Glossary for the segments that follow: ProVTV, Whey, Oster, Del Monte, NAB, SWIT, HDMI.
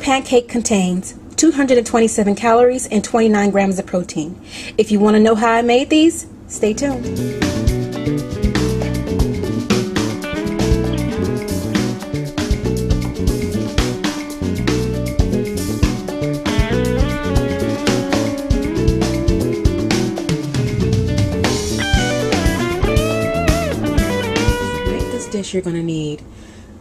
Pancake contains 227 calories and 29 grams of protein. If you want to know how I made these, stay tuned. To make this dish, you're going to need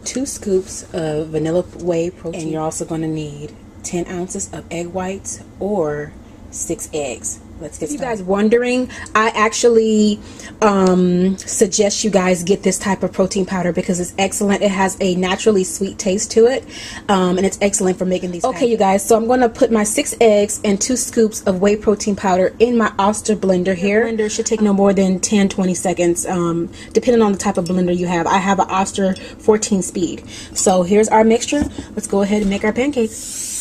2 scoops of vanilla whey protein, and you're also going to need 10 ounces of egg whites or 6 eggs. Let's get started. If you guys wondering, I actually suggest you guys get this type of protein powder because it's excellent. It has a naturally sweet taste to it, and it's excellent for making these. Okay, you guys, so I'm going to put my 6 eggs and 2 scoops of whey protein powder in my Oster blender here. Your blender should take no more than 10-20 seconds, depending on the type of blender you have. I have an Oster 14 speed. So here's our mixture. Let's go ahead and make our pancakes.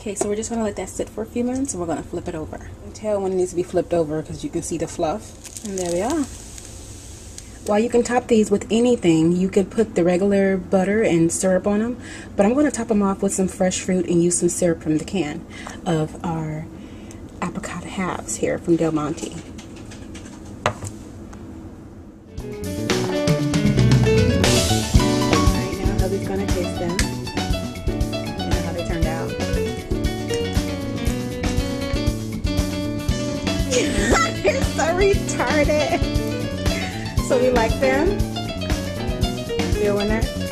Okay, so we're just going to let that sit for a few minutes and we're going to flip it over. You can tell when it needs to be flipped over because you can see the fluff. And there we are. While you can top these with anything, you could put the regular butter and syrup on them, but I'm going to top them off with some fresh fruit and use some syrup from the can of our apricot halves here from Del Monte. Alright, now hubby's going to taste them. You know how they turned out. They're so retarded. So we like them. They're a winner.